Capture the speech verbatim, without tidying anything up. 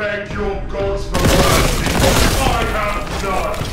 vacuum goes for mercy. I have none.